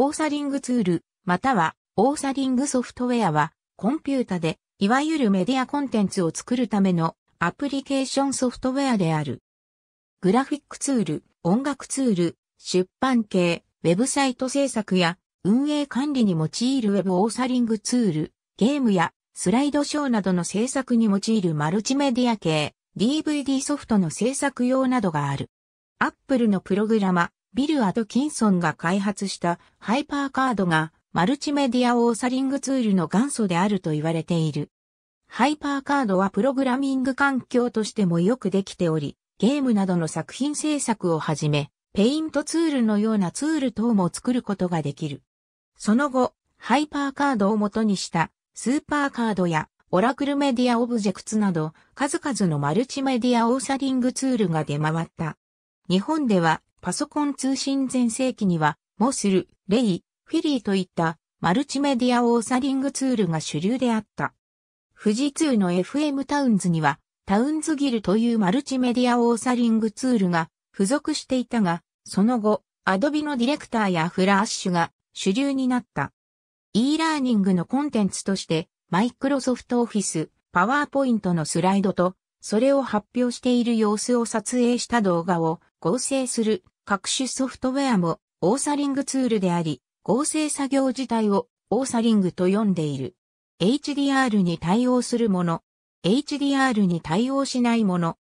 オーサリングツール、またはオーサリングソフトウェアは、コンピュータで、いわゆるメディアコンテンツを作るためのアプリケーションソフトウェアである。グラフィックツール、音楽ツール、出版系、ウェブサイト制作や運営管理に用いるウェブオーサリングツール、ゲームやスライドショーなどの制作に用いるマルチメディア系、DVD ソフトの制作用などがある。アップルのプログラマ、ビル・アトキンソンが開発したハイパーカードが、マルチメディアオーサリングツールの元祖であると言われている。ハイパーカードはプログラミング環境としてもよくできており、ゲームなどの作品制作をはじめ、ペイントツールのようなツール等も作ることができる。その後、ハイパーカードを元にしたスーパーカードやオラクルメディアオブジェクツなど、数々のマルチメディアオーサリングツールが出回った。日本ではパソコン通信全盛期には、MASL、LAY、FILLYといったマルチメディアオーサリングツールが主流であった。富士通の FM タウンズにはTownsGEARというマルチメディアオーサリングツールが付属していたが、その後、Adobe のディレクターやフラッシュが主流になった。e ラーニングのコンテンツとして、Microsoft Office、PowerPoint のスライドと、それを発表している様子を撮影した動画を合成する各種ソフトウェアもオーサリングツールであり、合成作業自体をオーサリングと呼んでいる。HDR に対応するもの。HDR に対応しないもの。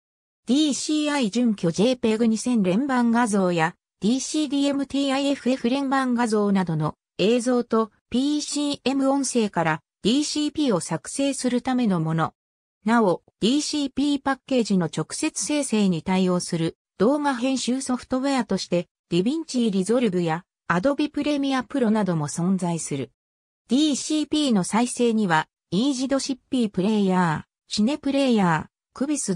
DCI 準拠 JPEG2000 連番画像や DCDMTIFF 連番画像などの映像と PCM 音声から DCP を作成するためのもの。なお、DCP パッケージの直接生成に対応する動画編集ソフトウェアとしてDaVinci ResolveやAdobe Premiere Pro なども存在する。DCP の再生には、easyDCP Player、Cineplayer、QuVIS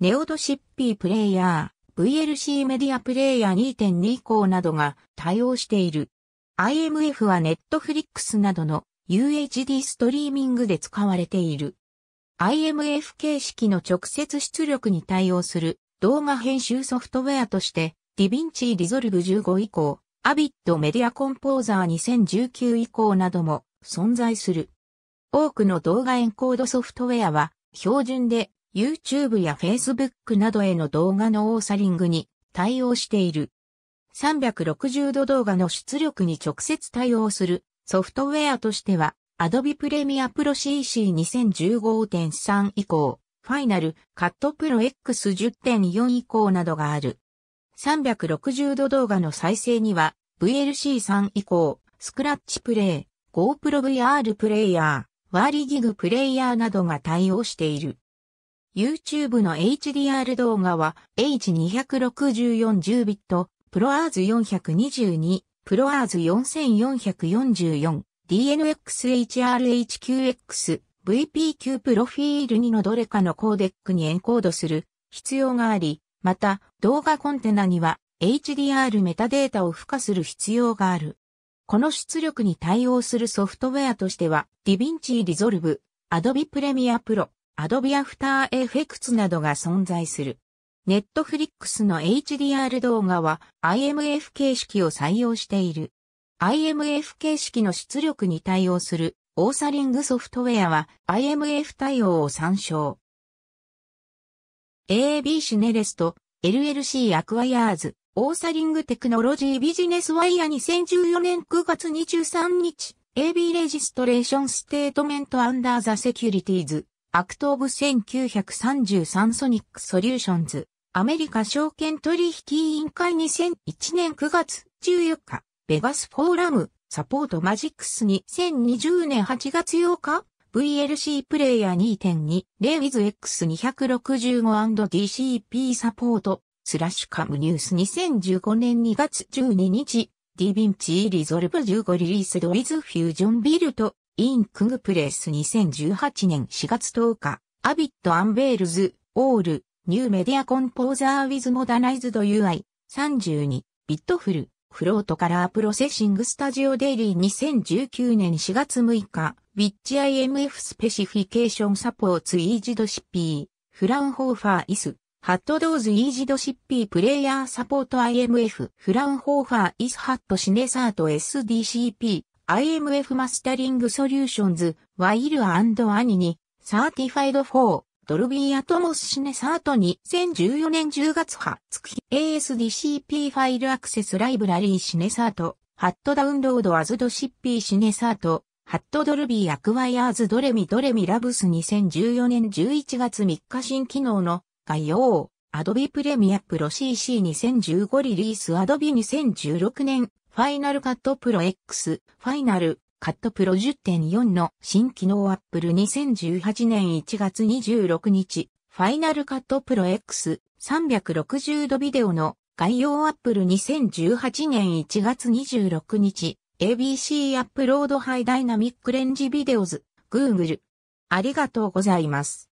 DCPPlayer、NeoDCP Player、VLC メディアプレイヤー 2.2 項などが対応している。IMF は Netflix などの UHD ストリーミングで使われている。IMF 形式の直接出力に対応する動画編集ソフトウェアとして、DaVinci Resolve 15以降、Avid Media Composer 2019以降なども存在する。多くの動画エンコードソフトウェアは標準で YouTube や Facebook などへの動画のオーサリングに対応している。360度動画の出力に直接対応するソフトウェアとしては Adobe Premiere Pro CC2015.3 以降、Final Cut Pro X10.4 以降などがある。360度動画の再生には VLC3 以降、スクラッチプレイ、GoPro VR プレイヤー、ワーリギグプレイヤーなどが対応している。YouTube の HDR 動画は H264 10bit、ProRes 422、ProRes 4444、DNxHR HQX、VPQ プロフィール2のどれかのコーデックにエンコードする必要があり、また、動画コンテナには HDR メタデータを付加する必要がある。この出力に対応するソフトウェアとしては、DaVinci Resolve、Adobe Premiere Pro、Adobe After Effects などが存在する。Netflix の HDR 動画は IMF 形式を採用している。IMF 形式の出力に対応するオーサリングソフトウェアは IMF 対応を参照。AB シネレスト、LLC アクワイアーズ、オーサリングテクノロジービジネスワイヤー2014年9月23日、AB レジストレーションステートメントアンダーザセキュリティーズ、アクトオブ1933ソニックソリューションズ、アメリカ証券取引委員会2001年9月14日、ベガスフォーラム、サポートマジックス2020年8月8日、VLC プレイヤー 2.2、With X265&DCP サポート、スラッシュカムニュース2015年2月12日、DaVinci Resolve 15リリースドイズフュージョンビルト、インクグプレス2018年4月10日、Avid Unveils All New Media Composer with Modernized UI 32、Bitful Float Color Processing Studio Daily 2019年4月6日、Which IMF Specification Supports easyDCP, Fraunhofer IS, Hat those easyDCP Player support IMF Fraunhofer is hat Cinesart SDCP IMF Mastering Solutions While and Anini Certified for Dolby Atmos Cinesart 2014年10月発月 ASDCP ファイルアクセスライブラリーCinesart Hat Download as DCP Cinesartハットドルビーアクワイアーズドレミドレミラブス2014年11月3日新機能の概要 Adobe Premiere Pro CC2015 リリース Adobe 2016年Final Cut Pro X Final Cut Pro 10.4 の新機能 Apple 2018年1月26日 Final Cut Pro X 360度ビデオの概要 Apple 2018年1月26日ABC アップロードハイダイナミックレンジビデオズ Google ありがとうございます。